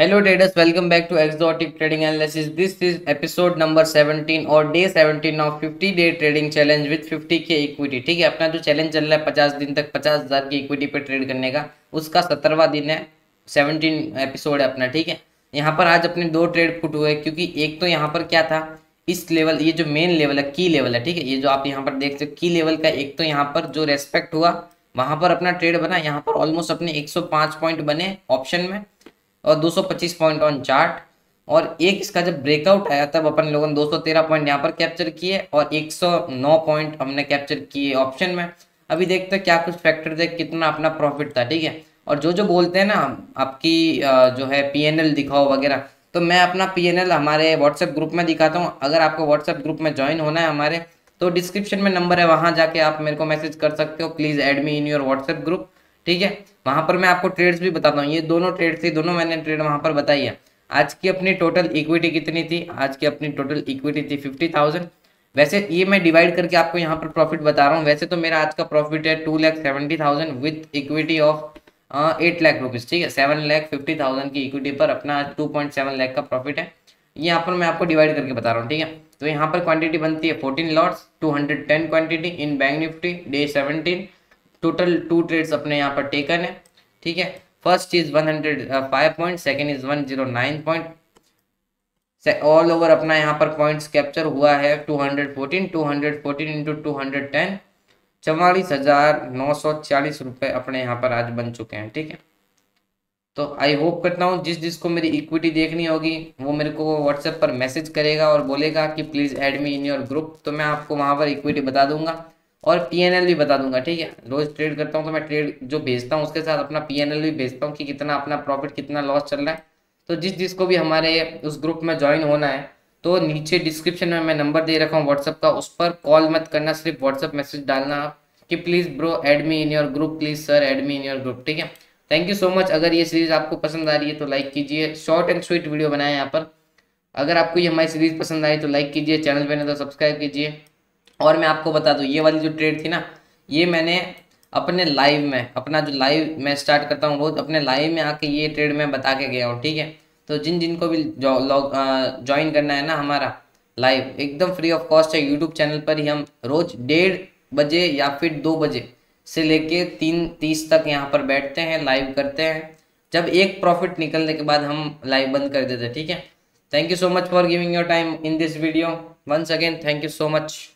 Hello traders, welcome back to exotic trading analysis. This is episode number 17 और day 17 of 50 day trading challenge with 50 K equity. ठीक है, अपना जो challenge चल रहा है 50 दिन तक 50,000 की इक्विटी पे ट्रेड करने का, उसका 17वां दिन है, 17 एपिसोड है अपना। ठीक है, यहाँ पर आज अपने दो ट्रेड फुट हुए, क्योंकि एक तो यहाँ पर क्या था, इस लेवल, ये जो मेन लेवल है, की लेवल है, ठीक है, ये जो आप यहाँ पर देख सकते हो की लेवल का, एक तो यहाँ पर जो रेस्पेक्ट हुआ वहाँ पर अपना ट्रेड बना। यहाँ पर ऑलमोस्ट अपने 105 पॉइंट बने ऑप्शन में और 225 पॉइंट ऑन चार्ट, और एक इसका जब ब्रेकआउट आया तब अपन लोगों ने 213 पॉइंट यहाँ पर कैप्चर किए और 109 पॉइंट हमने कैप्चर किए ऑप्शन में। अभी देखते हैं क्या कुछ फैक्टर थे, कितना अपना प्रॉफिट था। ठीक है, और जो जो बोलते हैं ना आपकी जो है पीएनएल दिखाओ वगैरह, तो मैं अपना पीएनएल हमारे व्हाट्सएप ग्रुप में दिखाता हूँ। अगर आपको व्हाट्सएप ग्रुप में ज्वाइन होना है हमारे, तो डिस्क्रिप्शन में नंबर है, वहाँ जाके आप मेरे को मैसेज कर सकते हो, please add me in your WhatsApp group. ठीक है, वहां पर मैं आपको ट्रेड्स भी बताता हूँ। ये दोनों ट्रेड थी, दोनों मैंने ट्रेड वहां पर बताई है। आज की अपनी टोटल इक्विटी कितनी थी, आज की अपनी टोटल इक्विटी थी 50,000। वैसे ये मैं डिवाइड करके आपको यहाँ पर प्रॉफिट बता रहा हूँ। वैसे तो मेरा आज का प्रॉफिट है 2,70,000 with equity of 8 lakh rupees. ठीक है, 7,50,000 की इक्विटी पर अपना 2.7 लाख का प्रॉफिट है। यहाँ पर मैं आपको डिवाइड करके बता रहा हूँ। ठीक है, तो यहाँ पर क्वांटिटी बनती है 14 lots, 210 quantity in Bank Nifty day 17। Total 2 trades अपने यहाँ पर टेकन है। ठीक है, first is 105 point, second is 109 point. All over अपना यहाँ पर पॉइंट्स कैप्चर हुआ है 214, 214 इंटू 210, 44,940 रुपये अपने यहाँ पर आज बन चुके हैं। ठीक है, तो आई होप करता हूँ जिस जिसको मेरी इक्विटी देखनी होगी वो मेरे को व्हाट्सएप पर मैसेज करेगा और बोलेगा कि please add me in your group, तो मैं आपको वहाँ पर इक्विटी बता दूंगा और पीएनएल भी बता दूंगा। ठीक है, रोज़ ट्रेड करता हूँ तो मैं ट्रेड जो भेजता हूँ उसके साथ अपना पीएनएल भी भेजता हूँ कि कितना अपना प्रॉफिट कितना लॉस चल रहा है। तो जिस जिसको भी हमारे उस ग्रुप में ज्वाइन होना है, तो नीचे डिस्क्रिप्शन में मैं नंबर दे रखा हूँ व्हाट्सअप का, उस पर कॉल मत करना, सिर्फ व्हाट्सअप मैसेज डालना आप कि please bro add me in your group, please sir add me in your group. ठीक है, थैंक यू सो मच। अगर ये सीरीज़ आपको पसंद आ रही है तो लाइक कीजिए, शॉर्ट एंड स्वीट वीडियो बनाए यहाँ पर। अगर आपको ये हमारी सीरीज़ पसंद आई तो लाइक कीजिए, चैनल पर नहीं तो सब्सक्राइब कीजिए। और मैं आपको बता दूं, ये वाली जो ट्रेड थी ना, ये मैंने अपने लाइव में, अपना जो लाइव मैं स्टार्ट करता हूँ रोज, अपने लाइव में आके ये ट्रेड मैं बता के गया हूँ। ठीक है, तो जिन जिनको भी ज्वाइन करना है ना, हमारा लाइव एकदम फ्री ऑफ कॉस्ट है। यूट्यूब चैनल पर ही हम रोज 1:30 बजे या फिर 2 बजे से लेके 3:30 तक यहाँ पर बैठते हैं, लाइव करते हैं। जब एक प्रॉफिट निकलने के बाद हम लाइव बंद कर देते हैं। ठीक है, thank you so much for giving your time in this video. Once again thank you so much.